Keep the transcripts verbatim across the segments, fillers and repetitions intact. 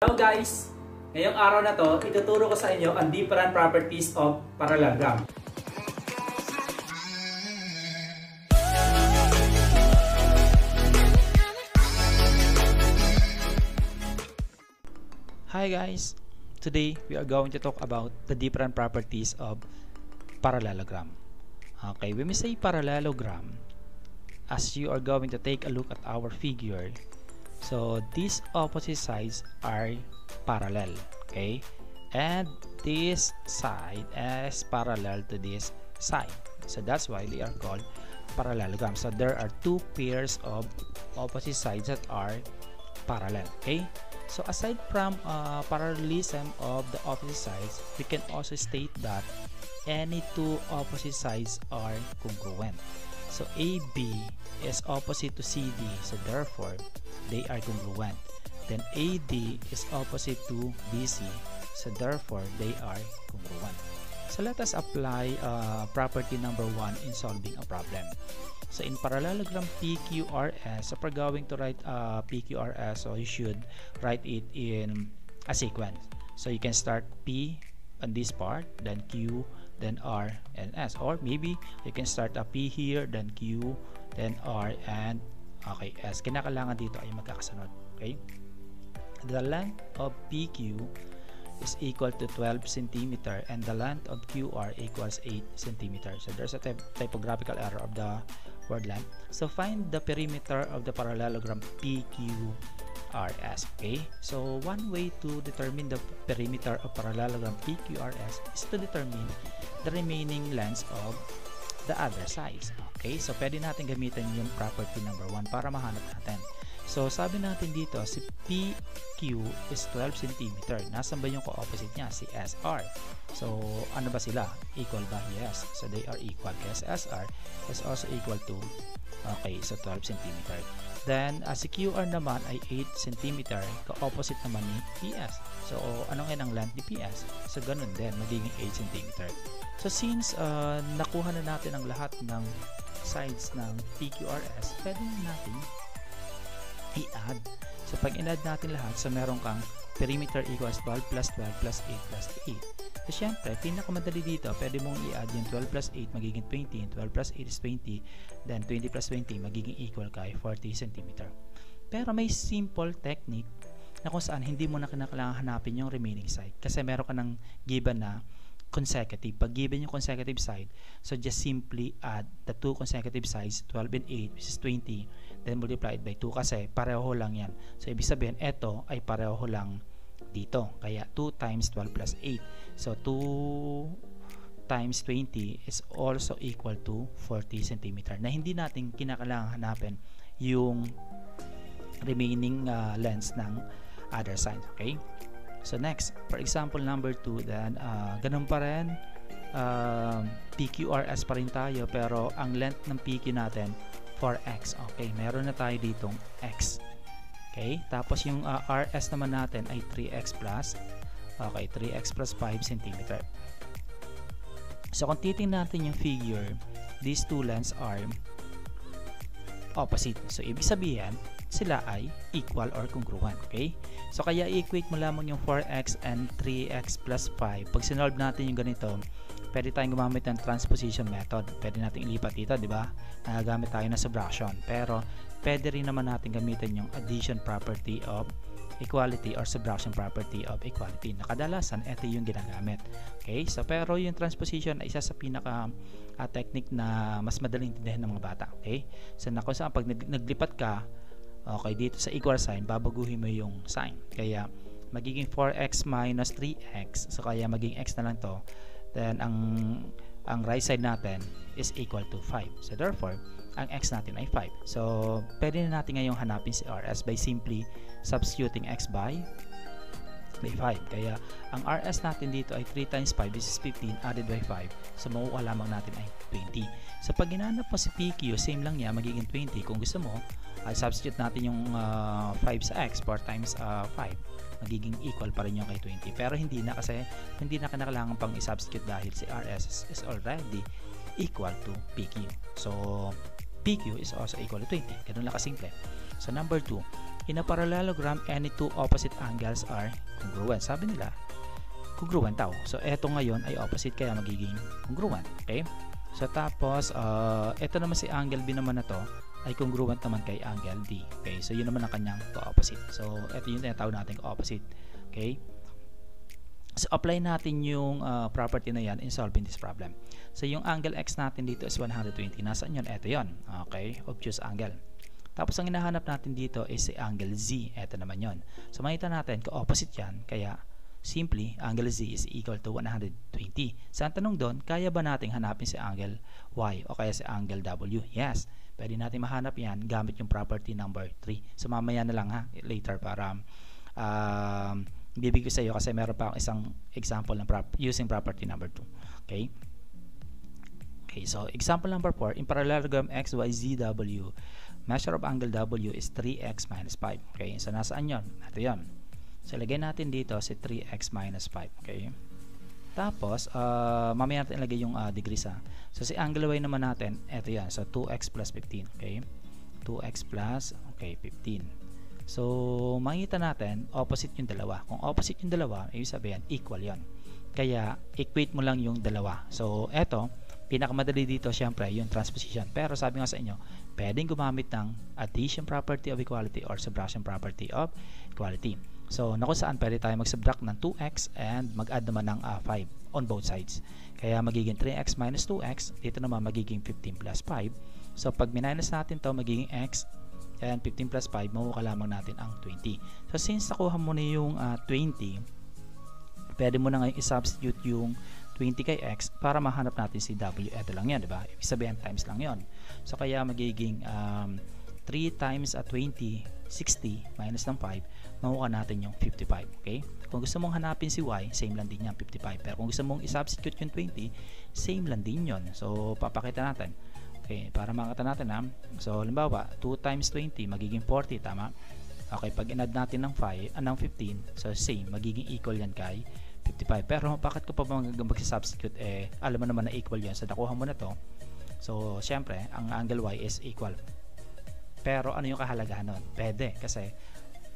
Hello guys! Ngayong araw na to, ituturo ko sa inyo ang different properties of parallelogram. Hi guys! Today, we are going to talk about the different properties of parallelogram. Okay, when we say parallelogram, as you are going to take a look at our figure, so these opposite sides are parallel, okay, and this side is parallel to this side, so that's why they are called parallelogram. So there are two pairs of opposite sides that are parallel, okay. So aside from uh, parallelism of the opposite sides, we can also state that any two opposite sides are congruent. So A B is opposite to C D, so therefore they are congruent. Then A D is opposite to B C, so therefore they are congruent. So let us apply uh, property number one in solving a problem. So in parallelogram P Q R S, if we're going to write uh, P Q R S, so you should write it in a sequence. So you can start P on this part, then Q, then R and S, or maybe you can start a P here, then Q, then R, and okay, S. Kinakailangan dito ay magkakasunod, okay? The length of P Q is equal to twelve centimeters and the length of Q R equals eight centimeters. So there's a typ typographical error of the word length. So find the perimeter of the parallelogram P Q R S, okay? So one way to determine the perimeter of parallelogram P Q R S is to determine the remaining lengths of the other sides. Okay, so pwede natin gamitin yung property number one para mahanap natin. So sabi natin dito, si P Q is twelve centimeters. Nasaan ba yung co-opposite niya? Si S R. So ano ba sila? Equal ba? Yes. So they are equal. Kasi S R is also equal to, okay, so twelve centimeters. Then uh, si Q R naman ay eight centimeters. Co-opposite naman ni P S. So ano nga ng length ni P S? So ganun din, magiging eight centimeters. So since uh, nakuha na natin ang lahat ng sides ng P Q R S, pwede natin i-add. So pag in-add natin lahat, so meron kang perimeter equals twelve plus twelve plus eight plus eight. So syempre, pinakamadali dito, pwede mong i-add yung twelve plus eight magiging twenty, twelve plus eight is twenty, then twenty plus twenty magiging equal kay forty centimeters. Pero may simple technique na kung saan hindi mo na kinakailangan hanapin yung remaining side kasi meron ka ng given na consecutive. Pag given yung consecutive side, so just simply add the two consecutive sides, twelve and eight, which is twenty, then multiplied by two kasi pareho lang yan. So ibig sabihin, ito ay pareho lang dito. Kaya two times twelve plus eight. So two times twenty is also equal to forty centimeters na hindi natin kinakailangan hanapin yung remaining uh, lengths ng other side. Okay? So next, for example number two, then uh, ganun pa rin, uh, P Q R S pa rin tayo, pero ang length ng P Q natin four x. Okay, meron na tayo ditong x. Okay, tapos yung uh, R S naman natin ay three x plus, okay, three x plus five centimeters. So kung titingnan natin yung figure, these two lengths are opposite. So ibig sabihin, sila ay equal or congruent, okay? So kaya i-equate mo lamang yung four x and three x plus five. Pag sinolve natin yung ganito, pwede tayong gumamit ng transposition method. Pwede natin ilipat dito, di ba? Nagagamit tayo ng subtraction. Pero pwede rin naman natin gamitin yung addition property of equality or subtraction property of equality. Nakadalasan, ito yung ginagamit. Okay? So, pero yung transposition ay isa sa pinaka uh, technique na mas madaling intindihin ng mga bata. Okay? So, na kung saan pag naglipat ka, okay, dito sa equal sign, babaguhin mo yung sign. Kaya, magiging four x minus three x. So, kaya magiging x na lang to. Then, ang, ang right side natin is equal to five. So, therefore, ang x natin ay five. So, pwede na natin ngayong hanapin si R S by simply substituting x by, by five. Kaya, ang R S natin dito ay three times five. This is fifteen added by five. So, makuha lamang natin ay twenty. So, pag ginanap mo si P Q, same lang niya, magiging twenty. Kung gusto mo, ay substitute natin yung uh, five sa x, four times five magiging equal pa rin yung kay twenty, pero hindi na kasi hindi na kailangan pang i-substitute dahil si R S is already equal to P Q, so P Q is also equal to twenty. Ganun lang kasimple. So number two, In a parallelogram, any two opposite angles are congruent. Sabi nila, congruent daw. So, eto ngayon ay opposite, kaya magiging congruent. Okay? So, tapos, uh, eto naman si angle B naman na to, ay congruent naman kay angle D. Okay? So, yun naman ang kanyang co-opposite. So, eto yung tinatawag natin co-opposite. Okay? So, apply natin yung uh, property na yan in solving this problem. So, yung angle X natin dito is one hundred twenty. Nasaan yun? Ito yun. Okay? Obtuse angle. Tapos, ang hinahanap natin dito is si angle Z. Ito naman yun. So, makita natin, co-opposite yan. Kaya, simply, angle Z is equal to one hundred twenty. So, ang tanong doon, kaya ba nating hanapin si angle Y o kaya si angle W? Yes. Pwede natin mahanap yan gamit yung property number three. So, mamaya na lang ha. Later para... Um, bibigay sa iyo kasi meron pa akong isang example ng prop using property number two. Okay? Okay, so example number four, in parallelogram X Y Z W, measure of angle W is three x minus five. Okay? So nasaan 'yon? Ito 'yon. So ilagay natin dito si three x minus five, okay? Tapos, uh, mamaya natin ilagay yung uh, degrees ha. So si angle Y naman natin, ito 'yan. So two x plus fifteen, okay? two x plus okay, fifteen. So, makikita natin, opposite yung dalawa. Kung opposite yung dalawa, ibig sabihin, equal yon. Kaya, equate mo lang yung dalawa. So, eto, pinakamadali dito, syempre, yung transposition. Pero, sabi nga sa inyo, pwedeng gumamit ng addition property of equality or subtraction property of equality. So, na kung saan, pwede tayo mag-subtract ng two x and mag-add naman ng uh, five on both sides. Kaya, magiging three x minus two x. Dito naman, magiging fifteen plus five. So, pag minus natin to magiging x. Ayan, fifteen plus five, makuha lamang natin ang twenty. So, since nakuha mo na yung uh, twenty, pwede mo na ngayon i-substitute yung twenty kay X para mahanap natin si W. Ito lang yan, diba? Ibig sabihin, times lang yon. So, kaya magiging um, three times at twenty, sixty, minus ng five, makuha natin yung fifty-five. Okay? Kung gusto mong hanapin si Y, same lang din yan, fifty-five. Pero kung gusto mong i-substitute yung twenty, same lang din yon. So, papakita natin. Okay, para makita natin ha. So, halimbawa, two times twenty magiging forty, tama? Okay, pag in-add natin ng five, uh, ng fifteen, so same, magiging equal yan kay fifty-five. Pero bakit ko pa mag-substitute? Eh, alam mo naman na equal yan. So, nakuha mo na to. So, syempre, ang angle Y is equal. Pero ano yung kahalagahan nun? Pwede, kasi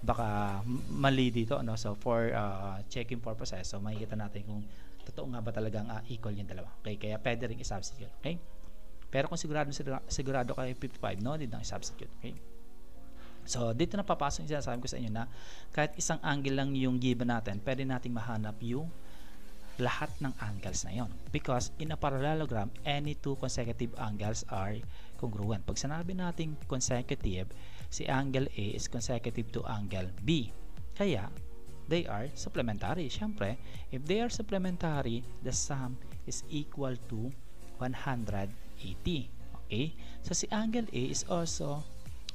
baka mali dito, ano? So, for uh, checking purposes, so makikita natin kung totoo nga ba talagang uh, equal yung dalawa. Okay, kaya pwede rin i-substitute. Okay? Pero kung sigurado, sigurado kayo fifty-five, no, hindi nang i-substitute. Okay? So, dito na papasok yung sinasabi ko sa inyo na kahit isang angle lang yung given natin, pwede nating mahanap yung lahat ng angles na yon. Because in a parallelogram, any two consecutive angles are congruent. Pag sinabi natin consecutive, si angle A is consecutive to angle B. Kaya, they are supplementary. Siyempre, if they are supplementary, the sum is equal to one hundred eighty. Okay? So, si angle A is also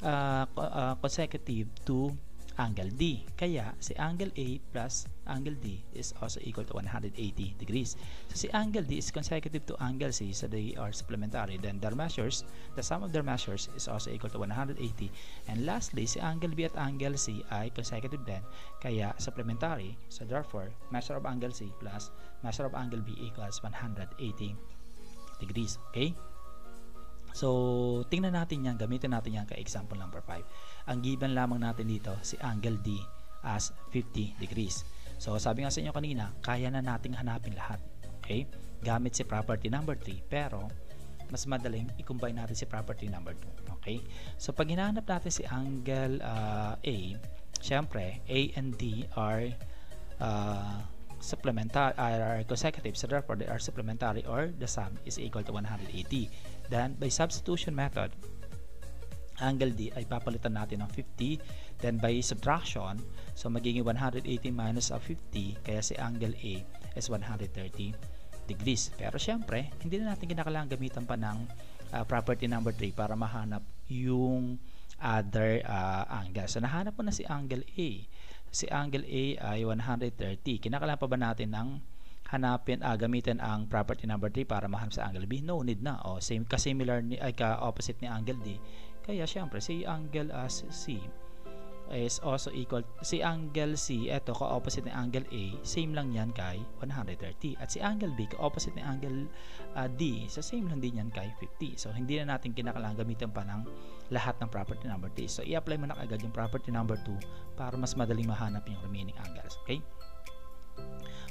uh, uh, consecutive to angle D. Kaya, si angle A plus angle D is also equal to one hundred eighty degrees. So, si angle D is consecutive to angle C, so they are supplementary. Then, their measures, the sum of their measures is also equal to one hundred eighty. And lastly, si angle B at angle C ay consecutive din. Kaya, supplementary. So, therefore, measure of angle C plus measure of angle B equals one hundred eighty degrees. Okay? So, tingnan natin yan. Gamitin natin yan kay example number five. Ang given lamang natin dito, si angle D as fifty degrees. So, sabi nga sa inyo kanina, kaya na nating hanapin lahat. Okay? Gamit si property number three. Pero, mas madaling i-combine natin si property number two. Okay? So, pag hinahanap natin si angle uh, A, syempre, A and D are uh, supplementary are consecutive, so therefore they are supplementary or the sum is equal to one hundred eighty. Then by substitution method, angle D ay papalitan natin ng fifty, then by subtraction, so magiging one hundred eighty minus fifty, kaya si angle A is one hundred thirty degrees. Pero syempre, hindi na natin kinakailangan gamitan pa ng uh, property number three para mahanap yung other uh, angle. So nahanap mo na si angle A. Si angle A ay one hundred thirty. Kinakailangan pa ba natin ng hanapin, ah, gamitin ang property number three para mahanap sa angle B? No need na. O, same, kasimilar, ni, ay ka-opposite ni angle D. Kaya syempre, si angle uh, C is also equal, si angle C, eto ka-opposite ng angle A, same lang yan kay one hundred thirty. At si angle B, ka-opposite ng angle uh, D, so same lang din yan kay fifty. So hindi na natin kinakailangan gamitin pa ng lahat ng property number three. So i-apply mo na agad yung property number two para mas madaling mahanap yung remaining angles. Okay?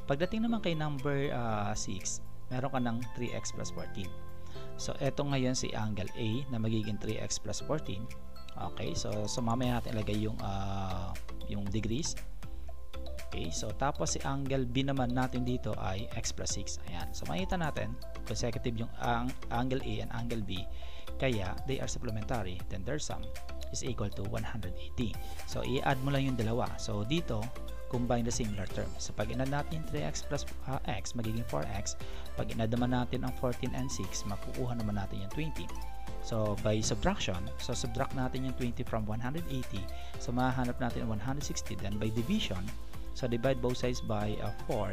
Pagdating naman kay number uh, six, meron ka ng three x plus fourteen. So eto ngayon si angle A na magiging three x plus fourteen. Okay, so so mamaya natin ilagay yung uh, yung degrees. Okay, so tapos si angle B naman natin dito ay x plus six. Ayan, so makita natin consecutive yung ang angle A and angle B, kaya they are supplementary, then their sum is equal to one hundred eighty. So i-add mo lang yung dalawa, so dito combine the similar terms. So pag in-add natin three x plus uh, x magiging four x, pag in-add naman natin ang fourteen and six, makukuha naman natin yung twenty. So by subtraction, so subtract natin yung twenty from one hundred eighty, so mahanap natin one hundred sixty. Then by division, so divide both sides by uh, four.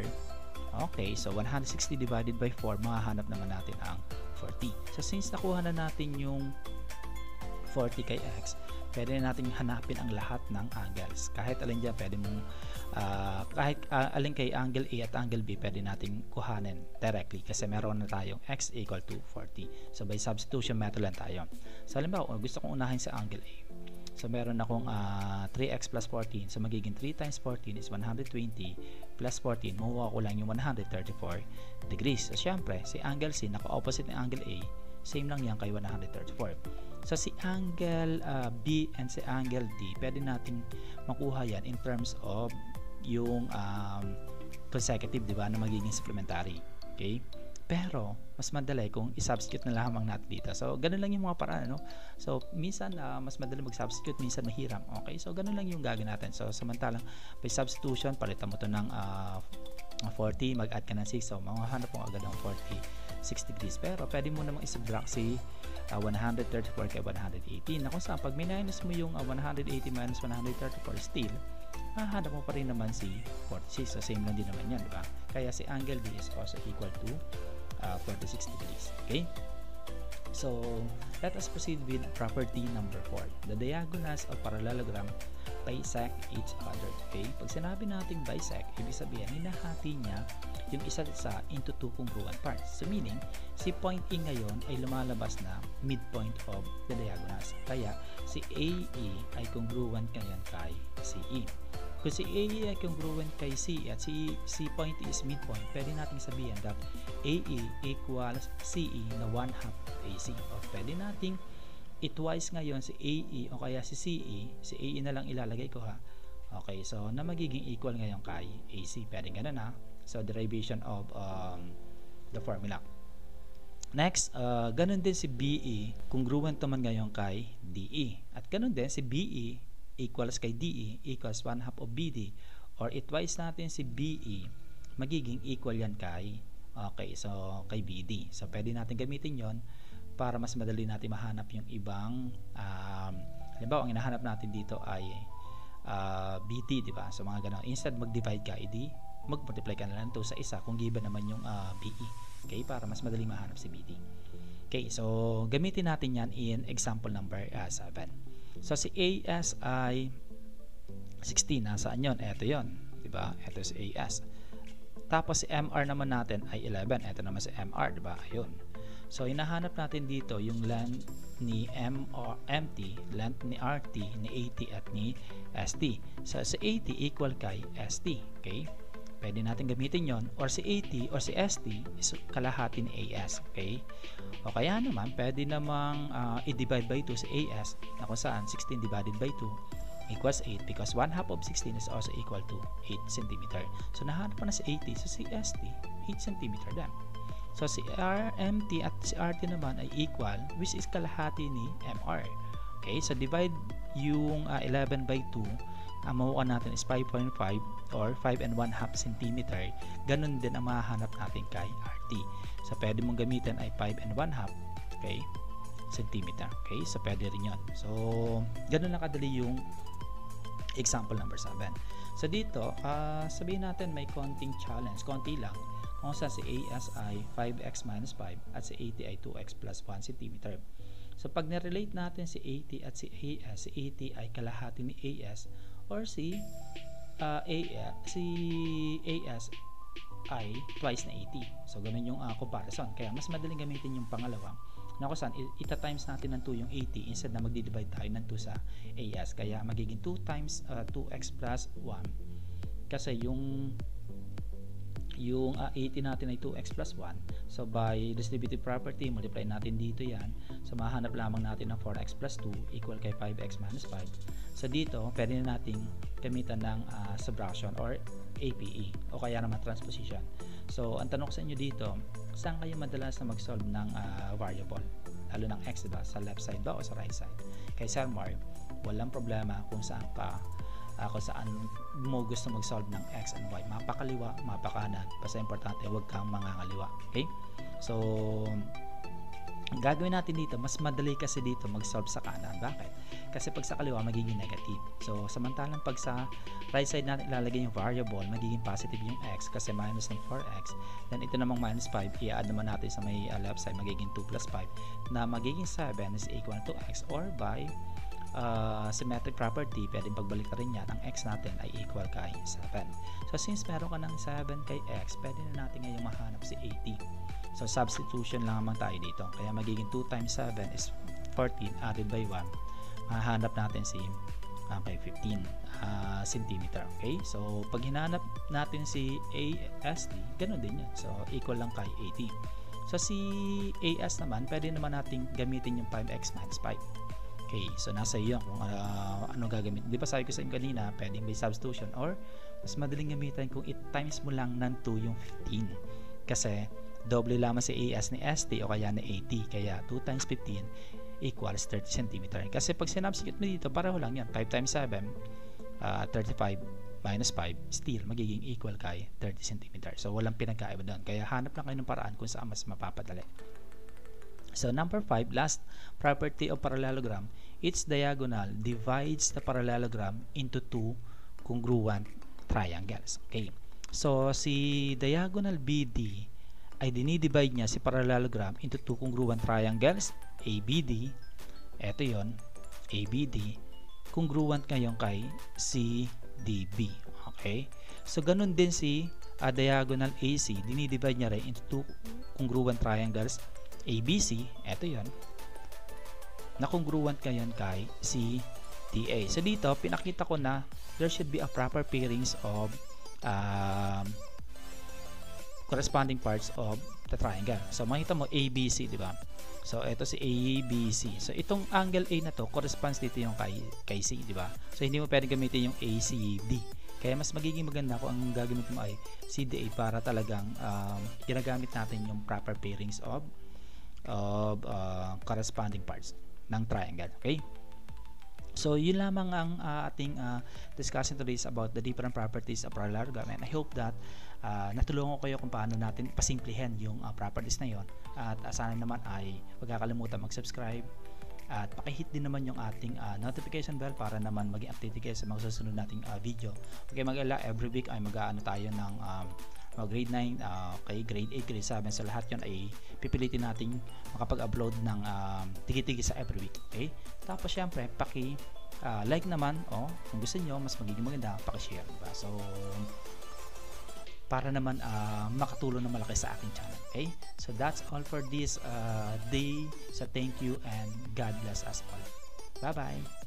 Okay, so one hundred sixty divided by four, mahanap naman natin ang forty. So since nakuha na natin yung forty kay x, pwede na natin hanapin ang lahat ng angles. Kahit alin dyan, pwede mong, uh, kahit uh, alin kay angle A at angle B, pwede natin kuhanin directly kasi meron na tayong x equal to forty. So by substitution method lang tayo. So halimbawa, gusto kong unahin sa angle A. So meron akong uh, three x plus fourteen. So magiging three times fourteen is one hundred twenty plus fourteen. Makuha ko lang yung one hundred thirty-four degrees. So syempre, si angle C, naka-opposite ng angle A, same lang yan kay one hundred thirty-four. So si angle uh, B and si angle D, pwede natin makuha yan in terms of yung um, consecutive, di ba, na magiging supplementary. Okay? Pero mas madali kung i-substitute na lamang natin dito. So ganun lang yung mga paraan, no? So minsan uh, mas madali mag-substitute, minsan mahiram. Okay? So ganun lang yung gagawin natin. So samantalang by substitution, palitan mo to ng uh, forty, mag-add ka ng six. So mahanap mo agad ang forty-six degrees. Pero pwede mo namang i-subtract si Uh, one hundred thirty-four kay one hundred eighteen, na kung saan pag minus mo yung uh, one hundred eighty minus one hundred thirty-four, still hahanap mo pa rin naman si forty-six. So same lang din naman yan, diba? Kaya si angle D is also equal to uh, forty-six degrees. Okay, so let us proceed with property number four, the diagonals of parallelogram bisect each other. Okay, pag sinabi natin bisect, ibig sabihin hinahati niya yung isa't isa into two congruent parts. So meaning, si point A ngayon ay lumalabas na midpoint of the diagonals. Kaya si A E ay congruent ngayon kay C E. Kung si A E ay congruent kay C E at si, si point A is midpoint, pwede natin sabihin that A E equals C E na one half of A C. O pwede natin i-twice ngayon si A E o kaya si C E. Si A E na lang ilalagay ko, ha. Okay, so na magiging equal ngayon kay A C. Pwede ganun, ha. So derivation of um, the formula. Next, uh, ganun din si B E, congruent naman ngayon kay D E. At ganun din si B E equals kay D E equals one half of B D, or itwise natin si B E, magiging equal yan kay, okay, so kay B D. So pwede natin gamitin yon para mas madali natin mahanap yung ibang um, halimbawa ang hinahanap natin dito ay uh, B T, diba? So mga ganun, instead mag-divide ka, i-D mag-multiply ka na lang ito sa isa kung given naman yung uh, B E. Okay, para mas madaling mahanap si B D. Okay, so gamitin natin yan in example number uh, seven. So si A S ay sixteen, nasaan yun? Eto yun, diba? Eto si A S. Tapos si M R naman natin ay eleven, eto naman si M R, diba? Ayun. So hinahanap natin dito yung length ni M T, length ni R T, ni A T at ni S T. So si A T equal kay S T. Okay, pwede natin gamitin yon, or si A T or si S T is kalahati ni A S. Okay, o kaya naman pwede namang uh, i-divide by two si A S, na kung saan sixteen divided by two equals eight, because one half of sixteen is also equal to eight centimeters. So nahanap pa na si A T, so si S T eight centimeters din. So si R M T at si R T naman ay equal, which is kalahati ni M R. Okay, so divide yung uh, eleven by two, ang makuha natin is five point five or five and one half centimeter. Ganun din ang mahanap natin kay R T. So pwede mong gamitin ay five and one half, okay, centimeter. Okay, so pwede rin yun. So ganun lang kadali yung example number seven. So dito, uh, sabihin natin may konting challenge, konti lang, kung saan si A S ay five x minus five at si A T ay two x plus one centimeter. So pag nirelate natin si AT at si AS, si AT ay kalahati ni AS, or si uh, AS, si AS ay twice na AT. So ganun yung uh, comparison. Kaya mas madaling gamitin yung pangalawang na kung saan itatimes natin ng two yung AT instead na magdi-divide tayo ng two sa AS. Kaya magiging two times uh, two x plus one, kasi yung yung uh, AT natin ay two x plus one. So by distributive property, multiply natin dito yan. So mahanap lamang natin ng four x plus two equal kay five x minus five. So dito pwede na nating gamitan ng uh, subtraction or A P E o kaya naman transposition. So ang tanong sa inyo dito, saan kayo madalas na mag-solve ng uh, variable? Lalo ng x, diba? Sa left side ba o sa right side? Kay Sir Mark, walang problema kung saan ka Uh, kung saan mo gusto mag-solve ng x and y. Mapakaliwa, mapakanan. Basta importante, huwag kang mangangaliwa. Okay? So, gagawin natin dito, mas madali kasi dito mag-solve sa kanan. Bakit? Kasi pag sa kaliwa, magiging negative. So, samantalang pag sa right side natin ilalagay yung variable, magiging positive yung x kasi minus ng four x. Then, ito namang minus five, i-add naman natin sa may left side, magiging two plus five na magiging seven is equal to x, or by Uh, symmetric property, pwedeng pagbalik na rin yan, ang x natin ay equal kay seven. So since meron ka ng seven kay x, pwede na natin ngayong mahanap si eighty. So substitution lang naman tayo dito, kaya magiging two times seven is fourteen added by one, mahanap natin si uh, kay fifteen uh, centimeter. Okay, so pag hinanap natin si A S D, ganun din yan, so equal lang kay eighty. So si A S naman, pwede naman natin gamitin yung five x minus five. Okay, so nasa iyo kung uh, ano gagamit. Di ba sabi ko sa inyo kanina, pwedeng may substitution or mas madaling gamitan kung it times mo lang ng two yung fifteen. Kasi doble lamang si AS ni S T o kaya ni AT. Kaya two times fifteen equals thirty cm. Kasi pag sinubstitute mo dito, pareho lang yan. five times seven, uh, thirty-five minus five, still magiging equal kay thirty cm. So walang pinagkaiba doon. Kaya hanap lang kayo ng paraan kung saan mas mapapadali. So number five, last property of parallelogram, its diagonal divides the parallelogram into two congruent triangles. Okay. So si diagonal B D ay dinidivide niya si parallelogram into two congruent triangles, A B D. Ito 'yon, A B D congruent ngayon kay C D B. Okay? So ganun din si uh, diagonal A C, dinidivide niya rin into two congruent triangles, A B C, eto yon, na congruent ngayon kay C T A. So dito, pinakita ko na there should be a proper pairings of um, corresponding parts of the triangle. So makita mo A B C, di ba? So ito si A B C. So itong angle A na to corresponds dito yung kay, kay C, di ba? So hindi mo pwedeng gamitin yung A C D. Kaya mas magiging maganda kung ang gagamit mo ay C D A para talagang um, ginagamit natin yung proper pairings of of uh, corresponding parts ng triangle. Okay, so yun lamang ang uh, ating uh, discussion today about the different properties of parallelogram, and I hope that uh, natulungan ko kayo kung paano natin pasimplihan yung uh, properties na yon. At uh, sana naman ay huwag kakalimutan mag-subscribe at pakihit din naman yung ating uh, notification bell para naman maging updated kayo sa mga susunod nating uh, video. Okay, mag-ala, every week ay mag-aano tayo ng um, Uh, grade nine, uh, kay grade eight, grade seven, so lahat yun ay pipilitin natin makapag-upload ng um, tigi-tigi sa every week. Okay? Tapos syempre paki uh, like naman, o oh, kung gusto nyo mas magiging maganda, paki-share, diba? So para naman uh, makatulong na malaki sa aking channel. Okay? So that's all for this uh, day. So thank you and God bless us all. Bye bye.